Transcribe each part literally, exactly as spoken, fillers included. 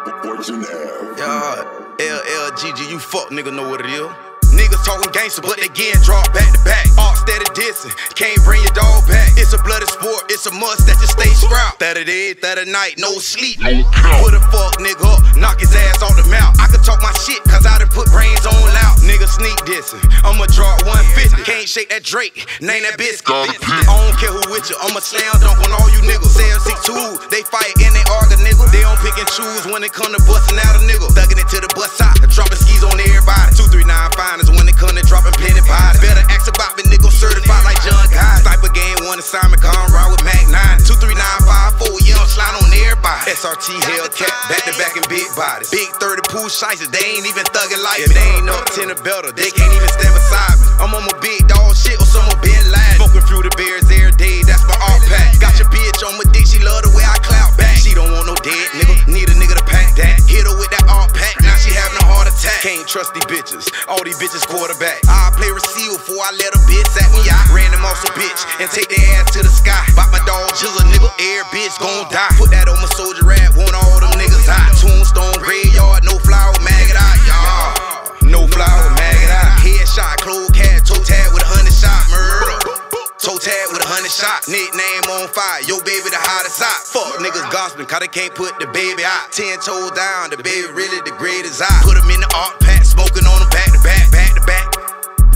Yeah, L L G G, you fuck nigga know what it is. Niggas talking gangster, but they getting dropped back to back. All steady dissing, can't bring your dog back. It's a bloody sport, it's a must that you stay strapped. That it is, that a night, no sleep. Put a fuck nigga up, knock his ass off the mouth. I can talk my shit, cause I done put brains on loud. Nigga sneak dissing, I'ma drop one fifty. Can't shake that Drake, name that biscuit. I don't care who with you, I'ma slam dunk on all you niggas. L C two, they fight and they argue nigga. They don't pick and choose when it come to busting out a nigga. Thugging it to the bus side, dropping skis on everybody. two three nine finals when it come to dropping plenty bodies. Better ask about me nigga, certified like John Guy. Sniper game one assignment, gone ride with Mac nine. two three nine five four, you don't slide on everybody. S R T Hellcat, back to back and big bodies. Big thirty pool shites, they ain't even thugging like me. They ain't up ten or better, they can't even stand beside me. I'm on my big dog shit or some of Ben Laden. Smoking through the bears every day, that's my all pack. Got your bitch on my dick, she love the way I clout back. She don't want no dead nigga, need a nigga to pack that. Hit her with that all pack, now she having a heart attack. Can't trust these bitches, all these bitches quarterback. I play receiver before I let a bitch at me. I ran them off some bitch and take their ass to the sky. Bought my dog Jizzle, nigga, every bitch gon' die. Put that on my soldier rap, want all them niggas hot. Tombstone, graveyard, no flower, maggot eye, y'all. No flower, maggot eye. Headshot, closed cat, toe tag with a hundred shot, murder. Toe tag with a hundred shot, nickname on fire, yo baby the hottest hot. Fuck niggas gossiping, cause they can't put the baby out. Ten toes down, the baby really the greatest eye. Put him in the art pack, smoking on them back to back, back to back.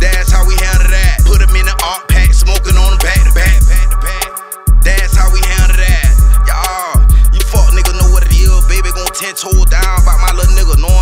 That's how we handle that. Put him in the art pack, smoking on them back to back, back to back. That's how we handle that. Y'all, you fuck nigga know what it is, baby gon' ten toes down by my little nigga. No